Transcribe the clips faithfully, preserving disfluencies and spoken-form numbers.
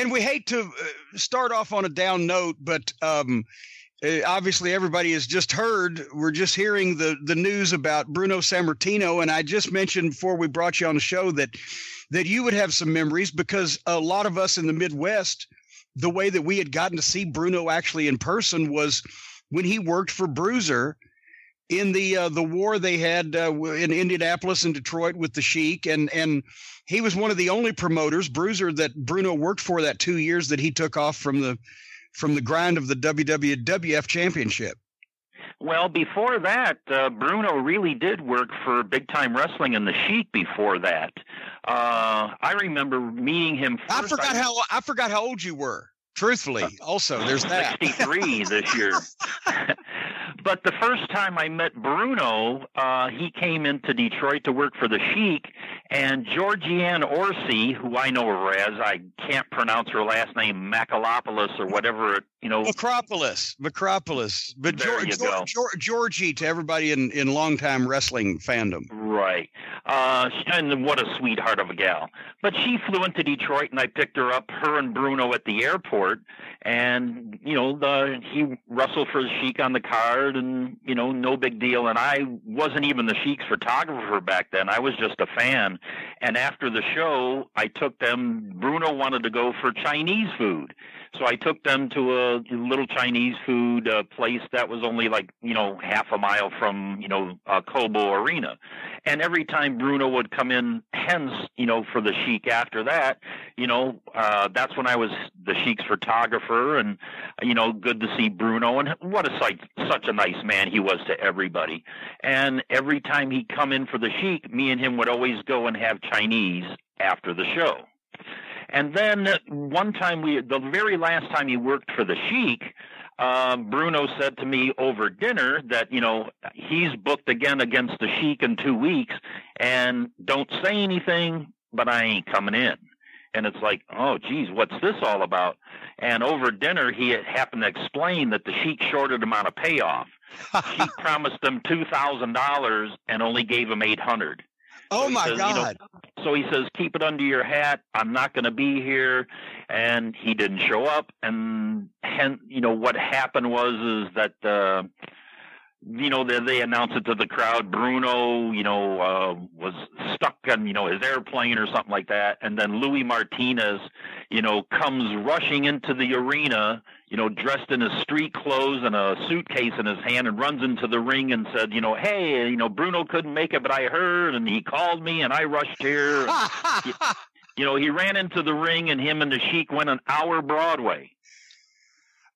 and we hate to start off on a down note, but um, obviously everybody has just heard. We're just hearing the, the news about Bruno Sammartino. And I just mentioned before we brought you on the show that that you would have some memories, because a lot of us in the Midwest, the way that we had gotten to see Bruno actually in person was when he worked for Bruiser in the uh, the war they had uh, in Indianapolis and Detroit with the Sheik. And, and he was one of the only promoters, Bruiser, that Bruno worked for that two years that he took off from the from the grind of the W W F Championship. Well, before that, uh, Bruno really did work for Big Time Wrestling and the Sheik before that. Uh, I remember meeting him first. I forgot I, how I forgot how old you were, truthfully. Uh, also, there's that. sixty-three this year. But the first time I met Bruno, uh, he came into Detroit to work for the Sheik, and Georgianne Orsi, who I know her as, I can't pronounce her last name, Macalopoulos or whatever, it, you know. Macropolis, Macropolis. But there George, you go. George, Georgie to everybody in, in longtime wrestling fandom. Right. Uh, and what a sweetheart of a gal. But she flew into Detroit, and I picked her up, her and Bruno, at the airport. And, you know, the, he wrestled for the Sheik on the card. And, you know, no big deal. And I wasn't even the Sheik's photographer back then. I was just a fan. And after the show, I took them. Bruno wanted to go for Chinese food. So I took them to a little Chinese food uh, place that was only like, you know, half a mile from, you know, uh, Cobo Arena. And every time Bruno would come in, hence, you know, for the Sheik after that, you know, uh, that's when I was the Sheik's photographer. And, you know, good to see Bruno. And what a sight, such a nice man he was to everybody. And every time he'd come in for the Sheik, me and him would always go and have Chinese after the show. And then one time, we, the very last time he worked for the Sheik, uh, Bruno said to me over dinner that, you know, he's booked again against the Sheik in two weeks, and don't say anything, but I ain't coming in. And it's like, oh, geez, what's this all about? And over dinner, he had happened to explain that the Sheik shorted him on a payoff. She promised him two thousand dollars and only gave him eight hundred dollars. Oh, my God. You know, so he says, keep it under your hat. I'm not going to be here. And he didn't show up. And, and you know, what happened was is that, uh, you know, they, they announced it to the crowd. Bruno, you know, uh, was stuck on, you know, his airplane or something like that. And then Louis Martinez, you know, comes rushing into the arena, you know, dressed in his street clothes and a suitcase in his hand, and runs into the ring and said, you know, hey, you know, Bruno couldn't make it, but I heard, and he called me, and I rushed here. And, you know, he ran into the ring, and him and the Sheik went an hour Broadway.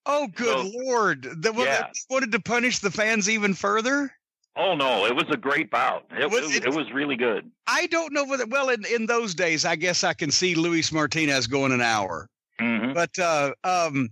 Oh, good so, Lord. They, yeah. they wanted to punish the fans even further? Oh, no. It was a great bout. It was, it, it was really good. I don't know whether – well, in, in those days, I guess I can see Luis Martinez going an hour. Mm-hmm. But uh, – um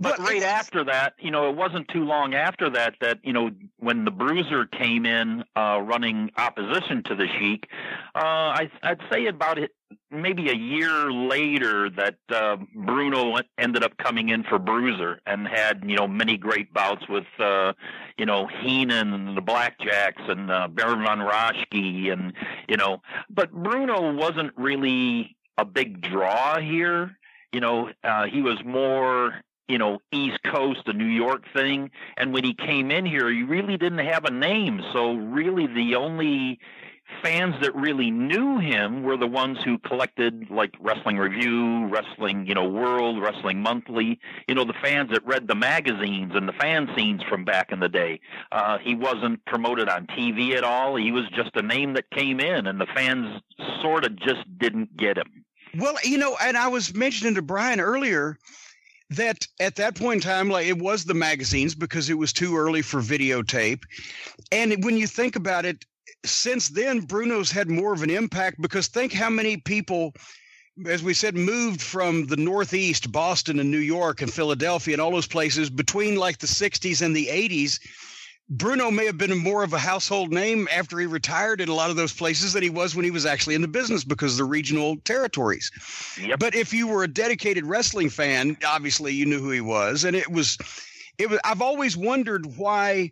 But right after that, you know, it wasn't too long after that that, you know, when the Bruiser came in uh, running opposition to the Sheik, uh, I, I'd say about it, maybe a year later that uh, Bruno ended up coming in for Bruiser and had, you know, many great bouts with, uh, you know, Heenan and the Blackjacks and uh, Baron Von Raschke and, you know. But Bruno wasn't really a big draw here. You know, uh, he was more... you know, East Coast, the New York thing. And when he came in here, he really didn't have a name. So really the only fans that really knew him were the ones who collected like Wrestling Review, Wrestling, you know, World, Wrestling Monthly, you know, the fans that read the magazines and the fan scenes from back in the day. Uh, he wasn't promoted on T V at all. He was just a name that came in, and the fans sort of just didn't get him. Well, you know, and I was mentioning to Brian earlier that at that point in time, like, it was the magazines because it was too early for videotape. And when you think about it, since then, Bruno's had more of an impact, because think how many people, as we said, moved from the Northeast, Boston and New York and Philadelphia and all those places between like the sixties and the eighties. Bruno may have been more of a household name after he retired in a lot of those places than he was when he was actually in the business because of the regional territories. Yep. But if you were a dedicated wrestling fan, obviously you knew who he was. And it was, it was, I've always wondered why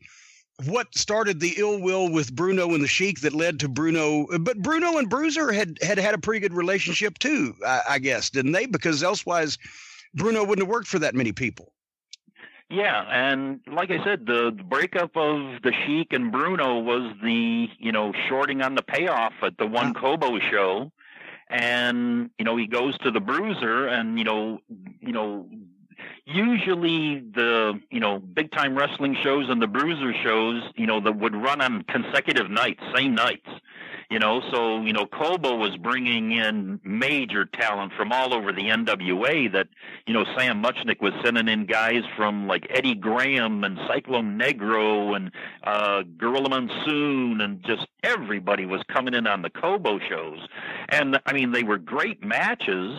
what started the ill will with Bruno and the Sheik that led to Bruno. But Bruno and Bruiser had had, had a pretty good relationship too, I, I guess, didn't they? Because elsewise, Bruno wouldn't have worked for that many people. Yeah, and like I said, the, the breakup of the Sheik and Bruno was the, you know, shorting on the payoff at the one Cobo show. And, you know, he goes to the Bruiser and, you know, you know, usually the, you know, big time wrestling shows and the Bruiser shows, you know, that would run on consecutive nights, same nights, you know. So, you know, Cobo was bringing in major talent from all over the N W A that, you know, Sam Muchnick was sending in guys from like Eddie Graham and Cyclone Negro and uh, Gorilla Monsoon, and just everybody was coming in on the Cobo shows. And, I mean, they were great matches,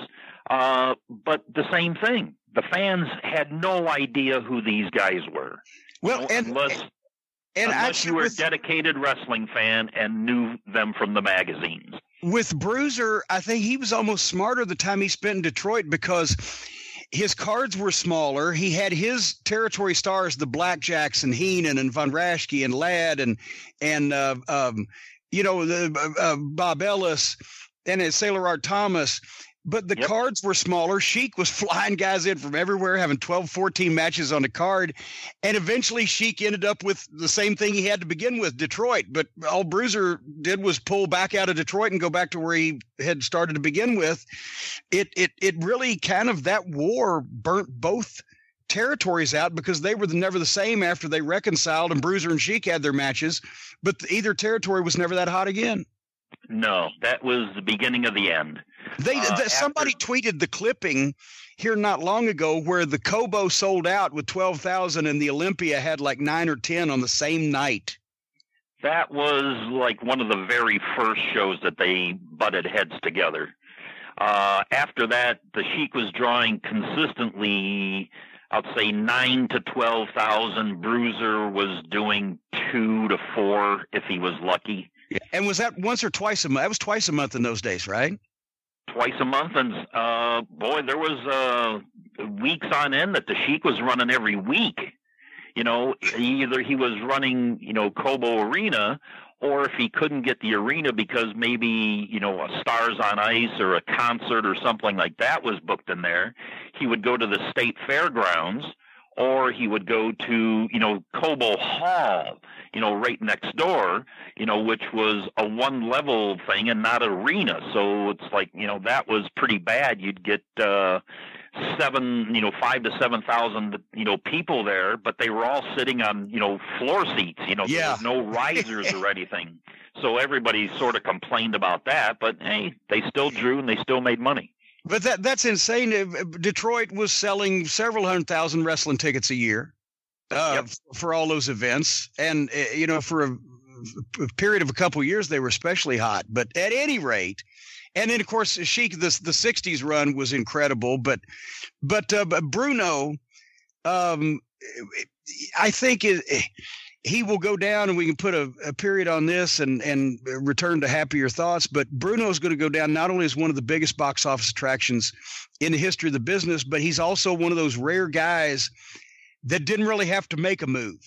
uh, but the same thing. The fans had no idea who these guys were. Well, you know, and, unless, and unless you were with, a dedicated wrestling fan and knew them from the magazines. With Bruiser, I think he was almost smarter the time he spent in Detroit because his cards were smaller. He had his territory stars, the Blackjacks and Heenan and Von Raschke and Ladd and, and uh, um, you know, the, uh, Bob Ellis and uh, Sailor Art Thomas. But the yep. cards were smaller. Sheik was flying guys in from everywhere, having twelve, fourteen matches on the card. And eventually Sheik ended up with the same thing he had to begin with, Detroit. But all Bruiser did was pull back out of Detroit and go back to where he had started to begin with. It it it really kind of, that war burnt both territories out because they were never the same after they reconciled and Bruiser and Sheik had their matches. But either territory was never that hot again. No, that was the beginning of the end. They uh, the, somebody after, tweeted the clipping here not long ago where the Cobo sold out with twelve thousand and the Olympia had like nine or ten on the same night. That was like one of the very first shows that they butted heads together. Uh, after that, the Sheik was drawing consistently, I'd say nine to twelve thousand. Bruiser was doing two to four if he was lucky. Yeah. And was that once or twice a month? That was twice a month in those days, right? Twice a month. And, uh, boy, there was uh, weeks on end that the Sheik was running every week. You know, either he was running, you know, Cobo Arena, or if he couldn't get the arena because maybe, you know, a Stars on Ice or a concert or something like that was booked in there, he would go to the state fairgrounds. Or he would go to, you know, Cobo Hall, you know, right next door, you know, which was a one-level thing and not an arena. So it's like, you know, that was pretty bad. You'd get uh, seven, you know, five to seven thousand, you know, people there, but they were all sitting on, you know, floor seats. You know, yeah. There was no risers or anything. So everybody sort of complained about that. But hey, they still drew and they still made money. But that that's insane. Detroit was selling several hundred thousand wrestling tickets a year uh, yep. for all those events. And, uh, you know, for a, a period of a couple of years, they were especially hot. But at any rate, and then, of course, Sheik, the, the sixties run was incredible. But but, uh, but Bruno, um, I think it, he will go down, and we can put a, a period on this and, and return to happier thoughts. But Bruno's going to go down not only as one of the biggest box office attractions in the history of the business, but he's also one of those rare guys that didn't really have to make a move.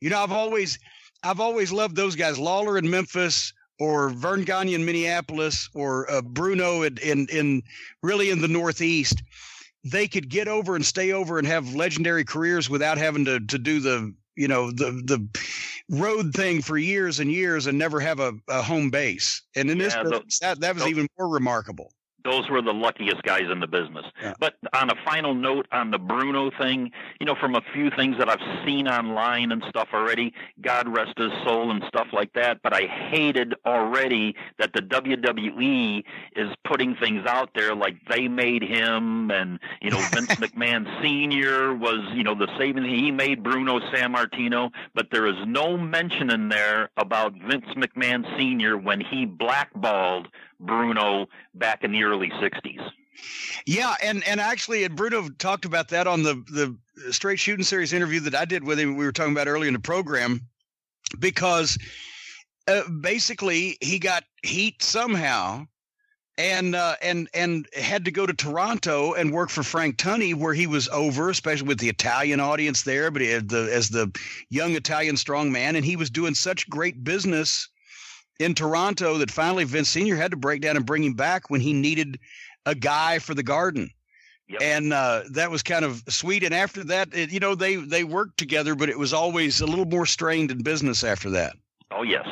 You know, I've always, I've always loved those guys, Lawler in Memphis or Vern Gagne in Minneapolis or uh, Bruno in, in, in really in the Northeast. They could get over and stay over and have legendary careers without having to, to do the, you know, the the road thing for years and years and never have a, a home base. And in yeah, this business, the, that, that was those, even more remarkable. Those were the luckiest guys in the business. Yeah. But on a final note on the Bruno thing, you know, from a few things that I've seen online and stuff already, God rest his soul and stuff like that. But I hated already that the W W E is putting things out there like they made him, and, you know, Vince McMahon Senior was, you know, the saving. He made Bruno Sammartino, but there is no mention in there about Vince McMahon Senior when he blackballed Bruno back in the early sixties. Yeah, and and actually, and Bruno talked about that on the the Straight Shooting Series interview that I did with him. We were talking about earlier in the program, because uh, basically he got heat somehow, and uh, and and had to go to Toronto and work for Frank Tunney, where he was over, especially with the Italian audience there, but as the, as the young Italian strong man, and he was doing such great business in Toronto that finally Vince Senior had to break down and bring him back when he needed a guy for the Garden. Yep. And uh, that was kind of sweet. And after that, it, you know, they, they worked together, but it was always a little more strained in business after that. Oh, yes.